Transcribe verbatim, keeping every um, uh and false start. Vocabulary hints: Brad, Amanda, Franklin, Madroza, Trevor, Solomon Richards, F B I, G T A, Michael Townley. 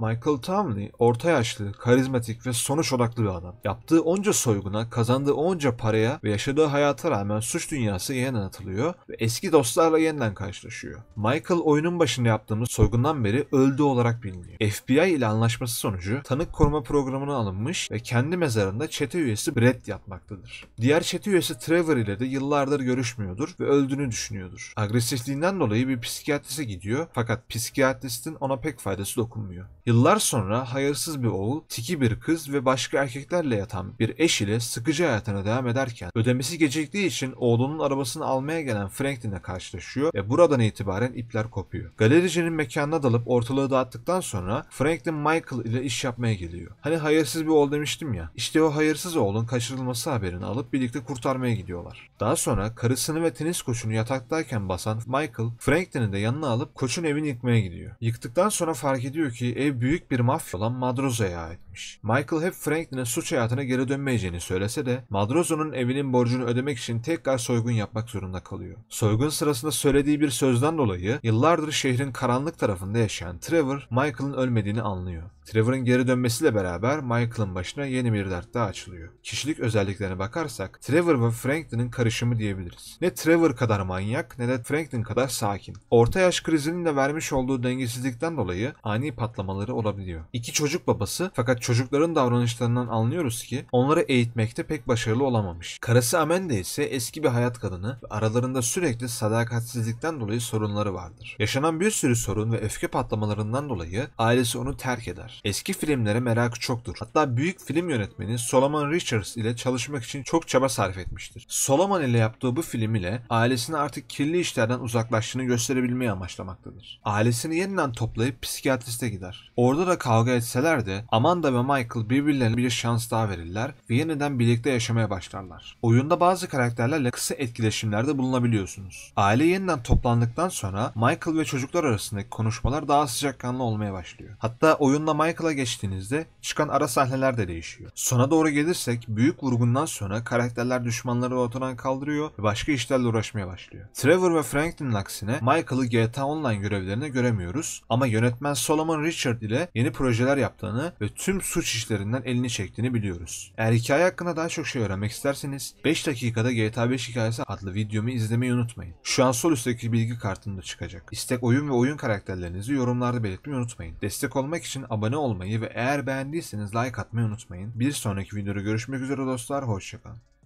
Michael Townley orta yaşlı, karizmatik ve sonuç odaklı bir adam. Yaptığı onca soyguna, kazandığı onca paraya ve yaşadığı hayata rağmen suç dünyası yeniden atılıyor ve eski dostlarla yeniden karşılaşıyor. Michael oyunun başında yaptığımız soygundan beri öldü olarak biliniyor. F B I ile anlaşması sonucu tanık koruma programına alınmış ve kendi mezarında çete üyesi Brad yapmaktadır. Diğer çete üyesi Trevor ile de yıllardır görüşmüyordur ve öldüğünü düşünüyordur. Agresifliğinden dolayı bir psikiyatriste gidiyor fakat psikiyatristin ona pek faydası dokunmuyor. Yıllar sonra hayırsız bir oğul, tiki bir kız ve başka erkeklerle yatan bir eş ile sıkıcı hayatına devam ederken ödemesi geciktiği için oğlunun arabasını almaya gelen Franklin'le karşılaşıyor ve buradan itibaren ipler kopuyor. Galericinin mekanına dalıp ortalığı dağıttıktan sonra Franklin Michael ile iş yapmaya geliyor. Hani hayırsız bir oğul demiştim ya, işte o hayırsız oğlun kaçırılması haberini alıp birlikte kurtarmaya gidiyorlar. Daha sonra karısını ve tenis koçunu yataktayken basan Michael, Franklin'i de yanına alıp koçun evini yıkmaya gidiyor. Yıktıktan sonra fark ediyor ki ev büyük bir mafya olan Madroza'ya aitmiş. Michael hep Franklin'e suç hayatına geri dönmeyeceğini söylese de Madroza'nın evinin borcunu ödemek için tekrar soygun yapmak zorunda kalıyor. Soygun sırasında söylediği bir sözden dolayı yıllardır şehrin karanlık tarafında yaşayan Trevor, Michael'ın ölmediğini anlıyor. Trevor'ın geri dönmesiyle beraber Michael'ın başına yeni bir dert daha açılıyor. Kişilik özelliklerine bakarsak Trevor ve Franklin'in karışımı diyebiliriz. Ne Trevor kadar manyak ne de Franklin kadar sakin. Orta yaş krizinin de vermiş olduğu dengesizlikten dolayı ani patlamaları olabiliyor. İki çocuk babası fakat çocukların davranışlarından anlıyoruz ki onları eğitmekte pek başarılı olamamış. Karısı Amanda ise eski bir hayat kadını ve aralarında sürekli sadakatsizlikten dolayı sorunları vardır. Yaşanan bir sürü sorun ve öfke patlamalarından dolayı ailesi onu terk eder. Eski filmlere merakı çoktur. Hatta büyük film yönetmeni Solomon Richards ile çalışmak için çok çaba sarf etmiştir. Solomon ile yaptığı bu film ile ailesini artık kirli işlerden uzaklaştığını gösterebilmeyi amaçlamaktadır. Ailesini yeniden toplayıp psikiyatriste gider. Orada da kavga etseler de Amanda ve Michael birbirlerine bir şans daha verirler ve yeniden birlikte yaşamaya başlarlar. Oyunda bazı karakterlerle kısa etkileşimlerde bulunabiliyorsunuz. Aile yeniden toplandıktan sonra Michael ve çocuklar arasındaki konuşmalar daha sıcakkanlı olmaya başlıyor. Hatta oyunda Michael'a geçtiğinizde çıkan ara sahneler de değişiyor. Sona doğru gelirsek büyük vurgundan sonra karakterler düşmanları ortadan kaldırıyor ve başka işlerle uğraşmaya başlıyor. Trevor ve Franklin'in aksine Michael'ı G T A Online görevlerine göremiyoruz ama yönetmen Solomon Richards ile yeni projeler yaptığını ve tüm suç işlerinden elini çektiğini biliyoruz. Eğer hikaye hakkında daha çok şey öğrenmek isterseniz beş dakikada G T A beş hikayesi adlı videomu izlemeyi unutmayın. Şu an sol üstteki bilgi kartında çıkacak. İstek oyun ve oyun karakterlerinizi yorumlarda belirtmeyi unutmayın. Destek olmak için abone olmayı ve eğer beğendiyseniz like atmayı unutmayın. Bir sonraki videoda görüşmek üzere dostlar, hoşçakalın.